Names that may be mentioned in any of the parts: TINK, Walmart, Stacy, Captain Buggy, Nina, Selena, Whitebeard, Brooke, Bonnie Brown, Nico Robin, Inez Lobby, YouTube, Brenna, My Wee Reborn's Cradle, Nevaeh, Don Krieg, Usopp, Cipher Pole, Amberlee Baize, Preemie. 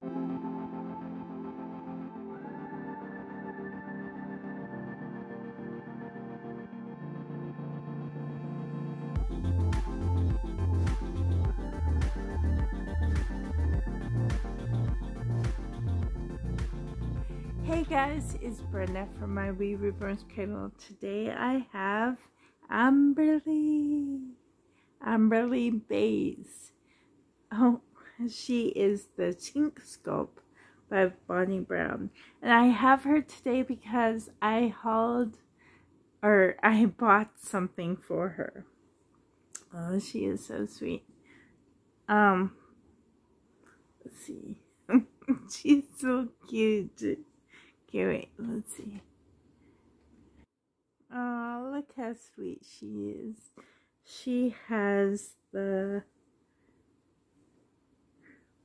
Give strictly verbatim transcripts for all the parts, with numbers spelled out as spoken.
Hey guys, it's Brenna from My Wee Reborn's Cradle. Today I have Amberlee, Amberlee Baize. Oh, she is the Chink Sculpt by Bonnie Brown. And I have her today because I hauled, or I bought something for her. Oh, she is so sweet. Um, let's see. She's so cute. Okay, wait, let's see. Oh, look how sweet she is. She has the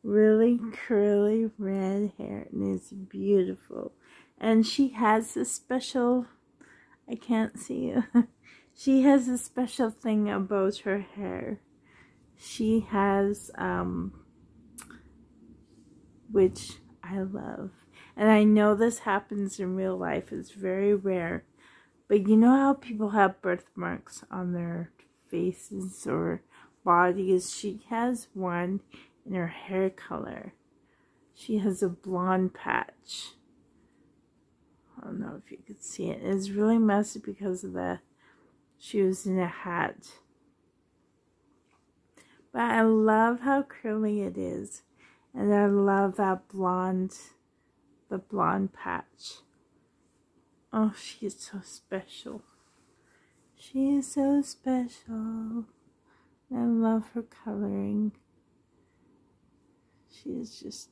really curly red hair and it's beautiful. And she has a special, I can't see you. She has a special thing about her hair. She has, um, which I love. And I know this happens in real life. It's very rare. But you know how people have birthmarks on their faces or bodies? She has one in her hair color. She has a blonde patch. I don't know if you can see it. It's really messy because of the shoes and a hat. But I love how curly it is. And I love that blonde... the blonde patch. Oh, she is so special. She is so special. I love her coloring. She is just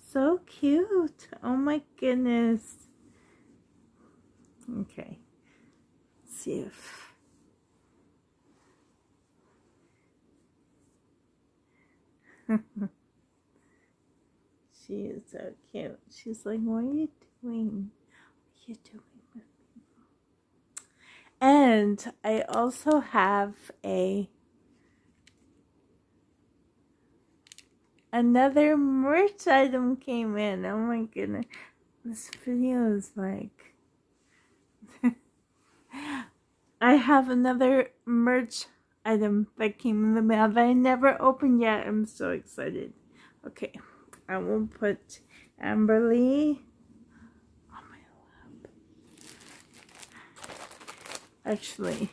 so cute. Oh my goodness. Okay. Let's see if she is so cute. She's like, what are you doing? What are you doing with me? And I also have a another merch item came in. Oh my goodness. This video is like... I have another merch item that came in the mail that I never opened yet. I'm so excited. Okay. I will put Amberlee on my lap. Actually,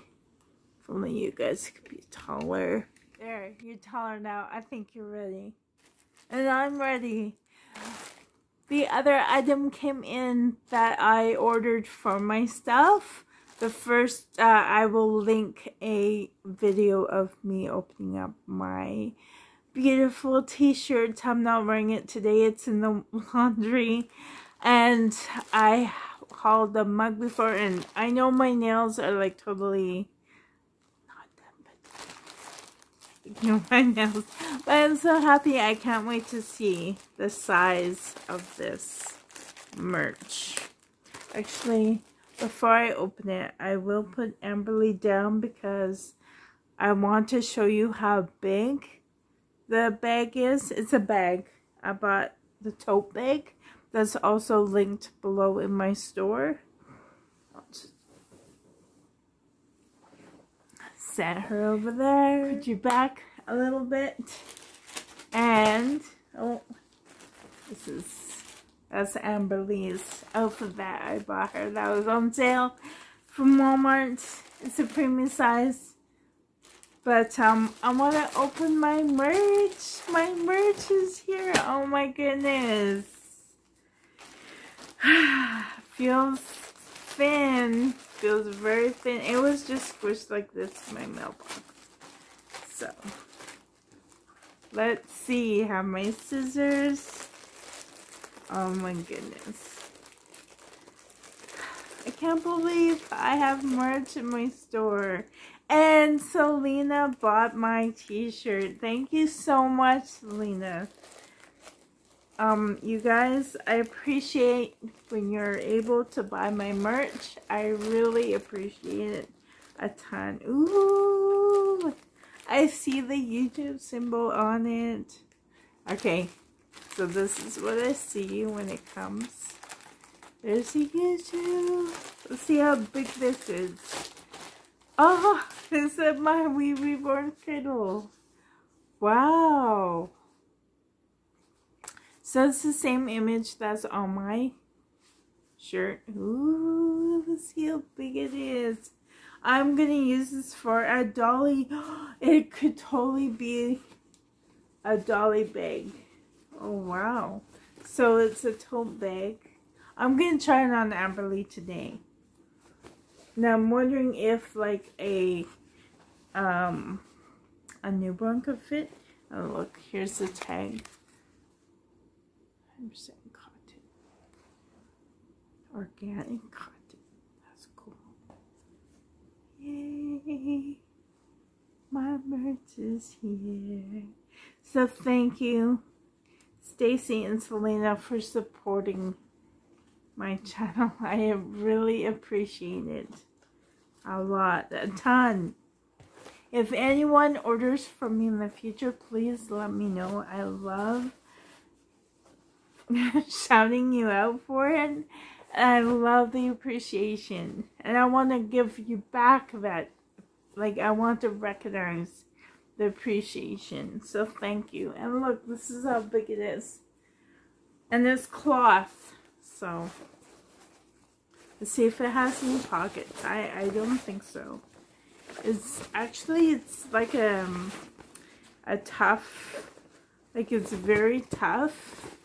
if only you guys could be taller. There, you're taller now. I think you're ready. And I'm ready. The other item came in that I ordered for myself. The first, uh, I will link a video of me opening up my beautiful t-shirts. I'm not wearing it today. It's in the laundry. And I hauled the mug before. And I know my nails are like totally not done, but ignore my nails. But I'm so happy. I can't wait to see the size of this merch. Actually, before I open it, I will put Amberlee down because I want to show you how big the bag is. It's a bag. I bought the tote bag that's also linked below in my store. Set her over there. Put you back a little bit. And oh, this is that's Amberlee's outfit that I bought her. That was on sale from Walmart. It's a premium size. But um, I want to open my merch. My merch is here. Oh my goodness. Feels thin. Feels very thin. It was just squished like this in my mailbox. So, let's see. Have my scissors. Oh my goodness. I can't believe I have merch in my store. And Selena bought my t-shirt. Thank you so much, Selena. Um, you guys, I appreciate when you're able to buy my merch. I really appreciate it a ton. Ooh! I see the YouTube symbol on it. Okay, So this is what I see when it comes. There's the issue. Let's see how big this is. Oh, this is My Wee Reborn's Cradle. Wow. So it's the same image that's on my shirt. Ooh, let's see how big it is. I'm going to use this for a dolly. It could totally be a dolly bag. Oh, wow. So it's a tote bag. I'm going to try it on Amberlee today. Now, I'm wondering if, like, a um, a newborn could fit. Oh, look. Here's the tag. one hundred percent cotton. Organic cotton. Yay, my merch is here. So thank you, Stacy and Selena, for supporting my channel. I really appreciate it. A lot, a ton. If anyone orders from me in the future, please let me know. I love shouting you out for it. I love the appreciation, and I want to give you back that, like, I want to recognize the appreciation, so thank you. And look, this is how big it is, and there's cloth. So let's see if it has any pockets. I, I don't think so. It's actually, it's like a, a tough, like, it's very tough,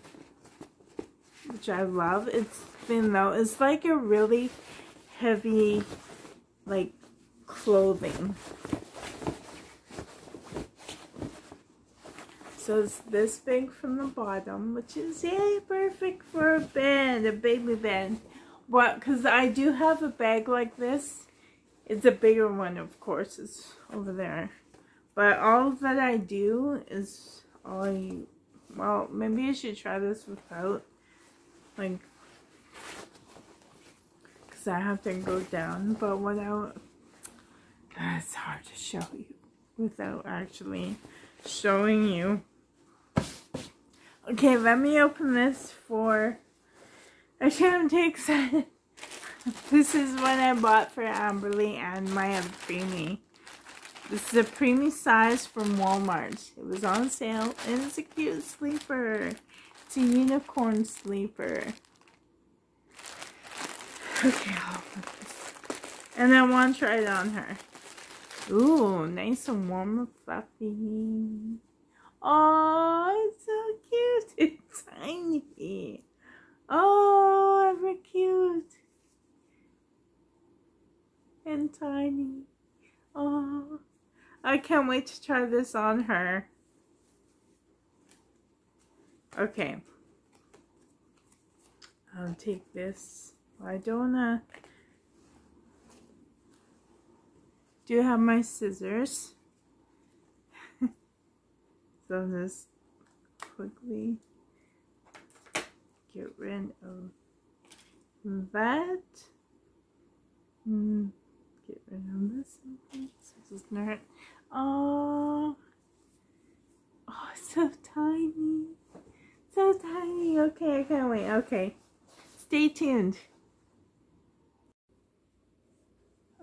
which I love. It's thin though. It's like a really heavy, like, clothing. So it's this big from the bottom, which is, yay, perfect for a bed, a baby bed. Well, because I do have a bag like this. It's a bigger one, of course. It's over there. But all that I do is all I, well, maybe I should try this without. Like, because I have to go down, but without, it's hard to show you without actually showing you. Okay, let me open this for, actually I'm too excited. This is what I bought for Amberlee and my other preemie. This is a preemie size from Walmart. It was on sale, and it's a cute sleeper. It's a unicorn sleeper. Okay, I'll open this. And I want to try it on her. Ooh, nice and warm and fluffy. Oh, it's so cute. It's tiny. Oh, ever cute. And tiny. Oh, I can't wait to try this on her. Okay, I'll take this. I don't wanna... do have my scissors. So I'll just quickly get rid of that. Mm, get rid of this. This is not... Oh, oh, it's so tiny. So tiny. Okay, I can't wait. Okay, stay tuned.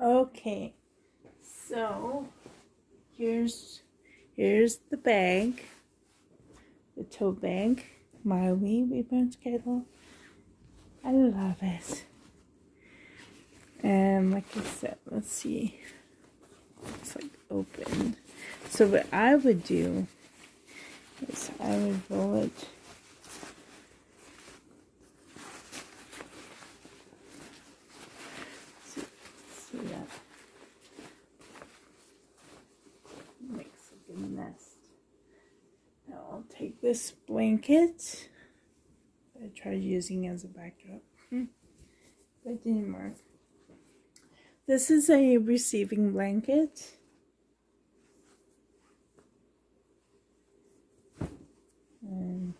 Okay, so here's here's the bag, the tote bag, My Wee Reborn's Cradle. I love it. And like I said, let's see. It's like open. So what I would do is I would roll it. Take this blanket. I tried using it as a backup. Hmm. That didn't work. This is a receiving blanket. And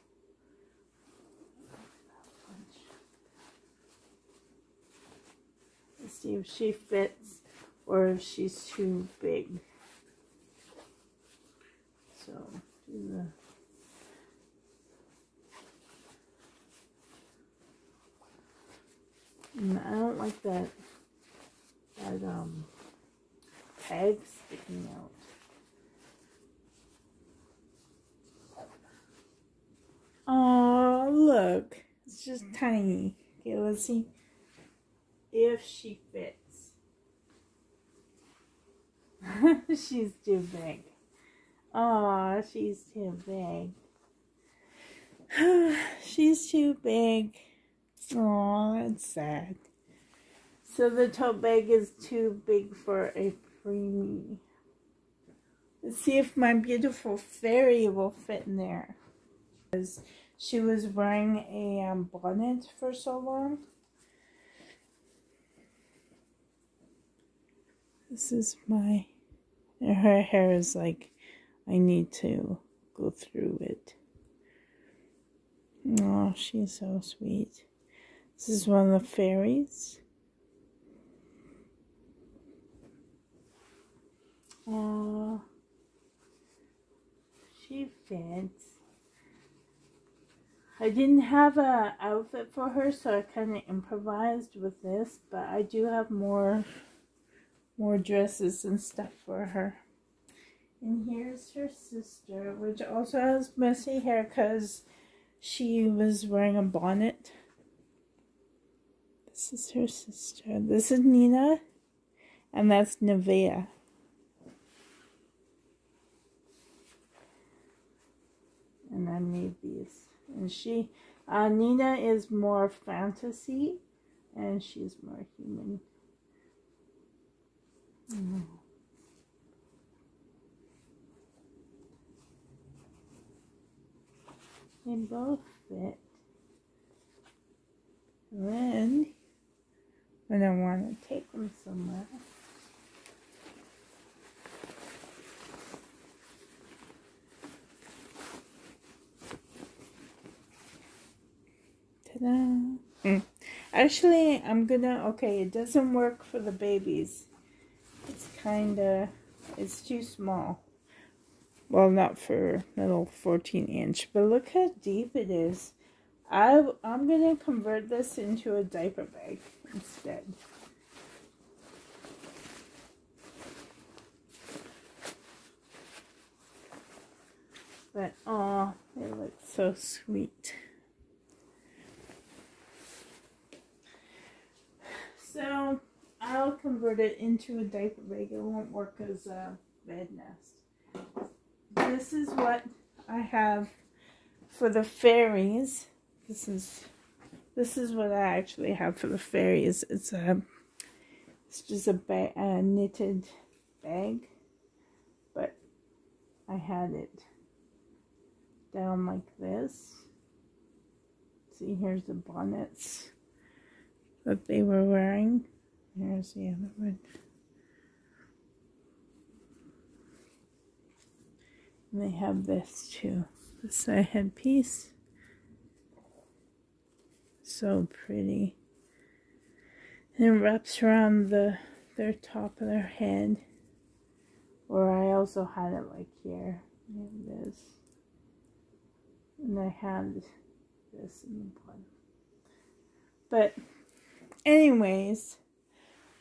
let's see if she fits or if she's too big. So do the like that, that um, tag sticking out. Oh, look. It's just tiny. Okay, let's see if she fits. She's too big. Oh, she's too big. She's too big. Oh, that's sad. So the tote bag is too big for a preemie. Let's see if my beautiful fairy will fit in there. She was wearing a um, bonnet for so long. This is my... Her hair is like, I need to go through it. Oh, she's so sweet. This is one of the fairies. Oh, she fits. I didn't have a outfit for her, so I kind of improvised with this, but I do have more more dresses and stuff for her. And here's her sister, which also has messy hair because she was wearing a bonnet. This is her sister. This is Nina, and that's Nevaeh. And I made these. And she, uh, Nina is more fantasy, and she's more human. Mm. They both fit. And then, when I want to take them somewhere, actually, I'm gonna, okay, it doesn't work for the babies. It's kinda, it's too small. Well, not for little fourteen inch, but look how deep it is. I, I'm gonna convert this into a diaper bag instead. But, aw, they look so sweet. So, I'll convert it into a diaper bag. It won't work as a bed nest. This is what I have for the fairies. This is this is what I actually have for the fairies. It's a it's just a, ba a knitted bag, but I had it down like this. See, here's the bonnets that they were wearing. Here's the other one. And they have this too. This side headpiece. So pretty. And it wraps around the their top of their head. Or I also had it like here. And this. And I had this in the bottom. But anyways,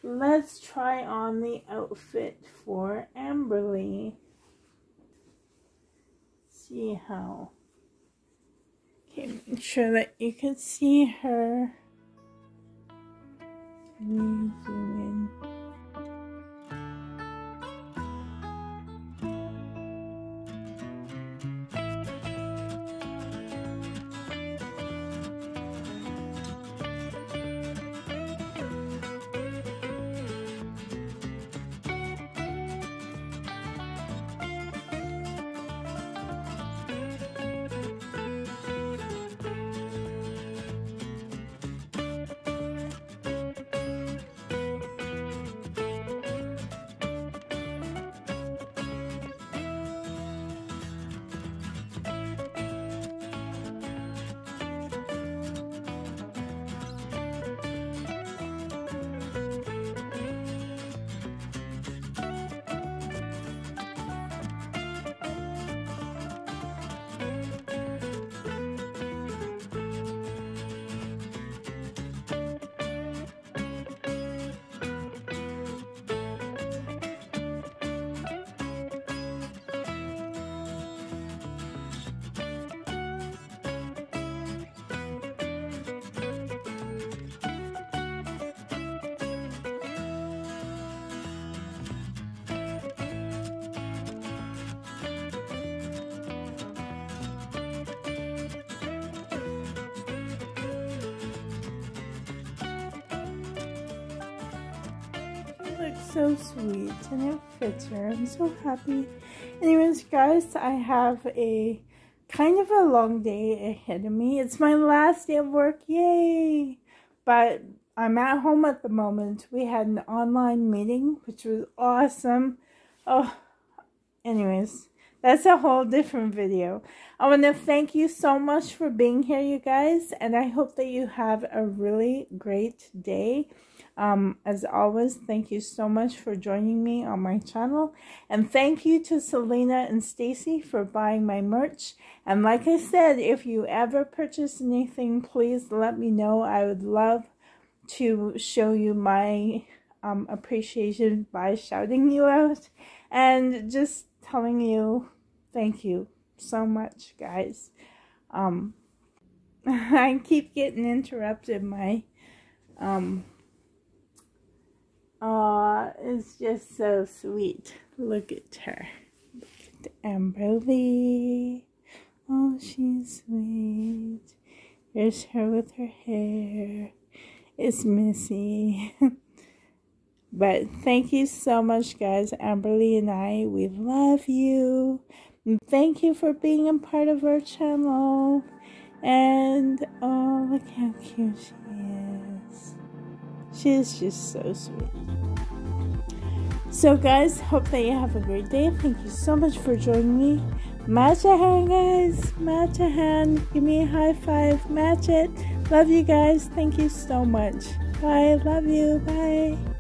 let's try on the outfit for Amberlee. See how. Okay, make sure that you can see her. Let me zoom in. it's so sweet and it fits her. I'm so happy. Anyways, guys, I have a kind of a long day ahead of me. It's my last day of work. Yay! But I'm at home at the moment. We had an online meeting, which was awesome. Oh, anyways, that's a whole different video. I want to thank you so much for being here, you guys, and I hope that you have a really great day. Um, as always, thank you so much for joining me on my channel, and thank you to Selena and Stacy for buying my merch. And like I said, if you ever purchase anything, please let me know. I would love to show you my um, appreciation by shouting you out and just telling you thank you so much, guys. Um, I keep getting interrupted. My um. Aw, it's just so sweet. Look at her. Look at Amberlee. Oh, she's sweet. Here's her with her hair. It's messy. But thank you so much, guys. Amberlee and I, we love you. And thank you for being a part of our channel. And, oh, look how cute she is. She's just so sweet. So guys, hope that you have a great day. Thank you so much for joining me. Match a hand, guys. Match a hand. Give me a high five. Match it. Love you guys. Thank you so much. Bye. Love you. Bye.